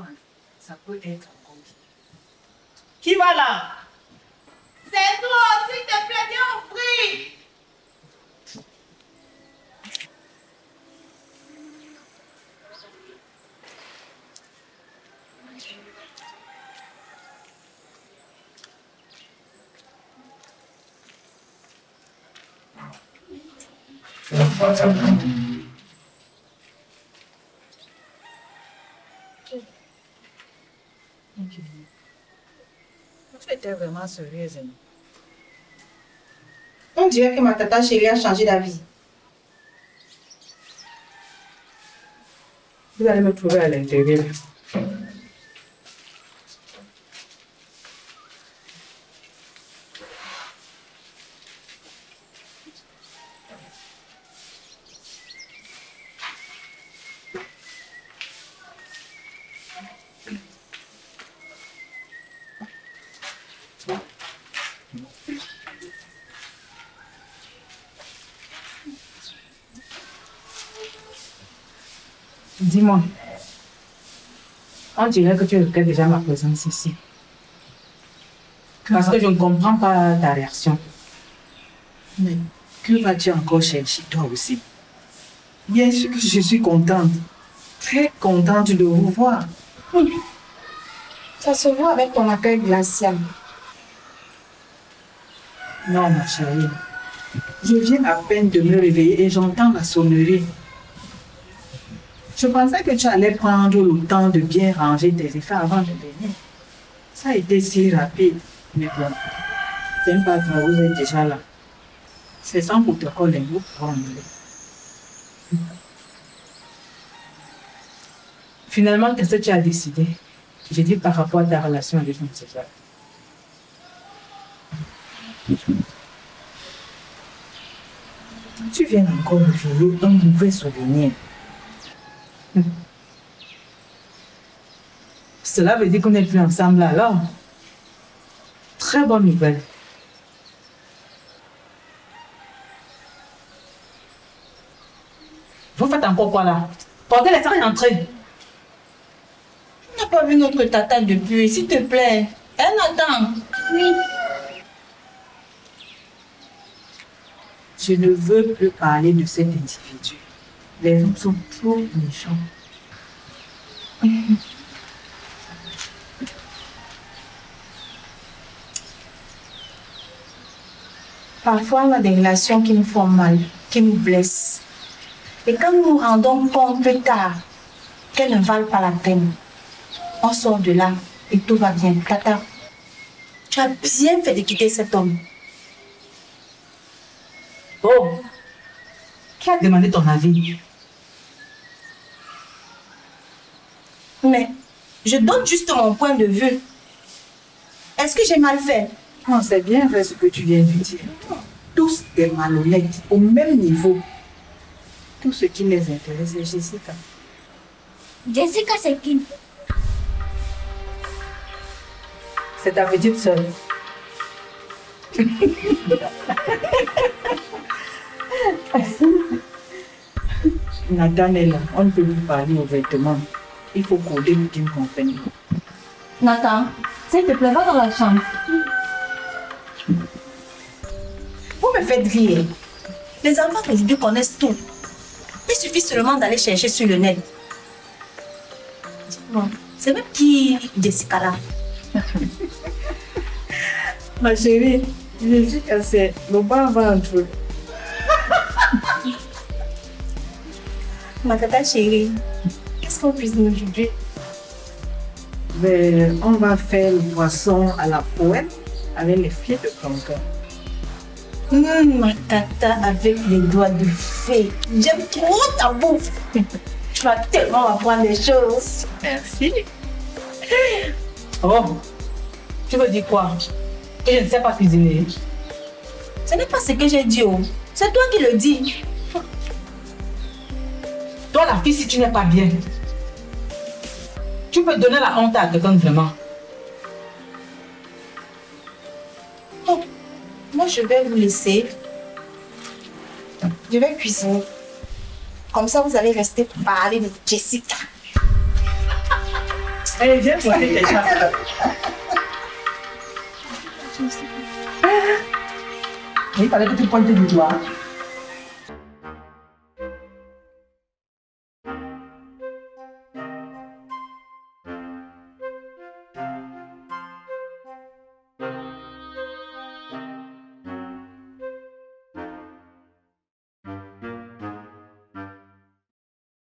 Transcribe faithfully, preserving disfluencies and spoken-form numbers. vingt, ça peut être un compte. Qui va là? C'est toi, s'il te plaît, viens ouvrir. Tu étais vraiment sérieuse. On dirait que ma tata chérie a changé d'avis. Vous allez me trouver à l'intérieur. Dis-moi, on dirait que tu regrettes déjà ma présence ici. Parce que je ne comprends pas ta réaction. Mais que vas-tu encore chercher toi aussi? Bien sûr que je suis contente. Très contente de vous voir. Ça se voit avec ton accueil glacial. Non, ma chérie. Je viens à peine de me réveiller et j'entends la sonnerie. Je pensais que tu allais prendre le temps de bien ranger tes effets avant de venir. Ça a été si rapide, mais bon, t'aimes pas quand vous êtes déjà là. C'est sans protocole et vous prendrez. Finalement, qu'est-ce que tu as décidé? J'ai dit par rapport à ta relation avec mon césar. Tu viens encore me filer un mauvais souvenir. Mmh. Cela veut dire qu'on n'est plus ensemble alors. Très bonne nouvelle. Vous faites encore quoi là? Portez les salles et entrez. On n'a pas vu notre tata depuis, s'il te plaît. Elle attend. Oui. Je ne veux plus parler de cet individu. Les hommes sont trop méchants. Mmh. Parfois, on a des relations qui nous font mal, qui nous blessent. Et quand nous nous rendons compte plus tard qu'elles ne valent pas la peine, on sort de là et tout va bien. Tata, tu as bien fait de quitter cet homme. Oh! Qui a demandé ton avis? Mais je donne juste mon point de vue. Est-ce que j'ai mal fait? Non, c'est bien vrai ce que tu viens de dire. Tous des malhonnêtes, au même niveau. Tout ce qui les intéresse, c'est Jessica. Jessica, c'est qui? C'est ta petite sœur. Nathan est là, on ne peut plus parler ouvertement. Il faut coder pour qu'il me comprenne. Nathan, s'il te plaît, va dans la chambre. Vous me faites rire. Les enfants d'aujourd'hui connaissent tout. Il suffit seulement d'aller chercher sur le net. C'est même qui Jessica là. Ma chérie, Jessica, c'est le bas ventre. Ma tata chérie, qu'est-ce qu'on cuisine aujourd'hui? Ben, on va faire le poisson à la poêle avec les filles de cancan. Mmh, ma tata avec les doigts de fée. J'aime trop ta bouffe. Tu vas tellement apprendre des choses. Merci. Oh, tu veux dire quoi? Que je ne sais pas cuisiner? Ce n'est pas ce que j'ai dit, oh. C'est toi qui le dis. Toi, la fille, si tu n'es pas bien, tu peux donner la honte à quelqu'un vraiment. Oh, moi, je vais vous laisser. Je vais cuisiner. Comme ça, vous allez rester parler de Jessica. Ella, pues ella. Jessica. Hey, para que te ponte en tu lado.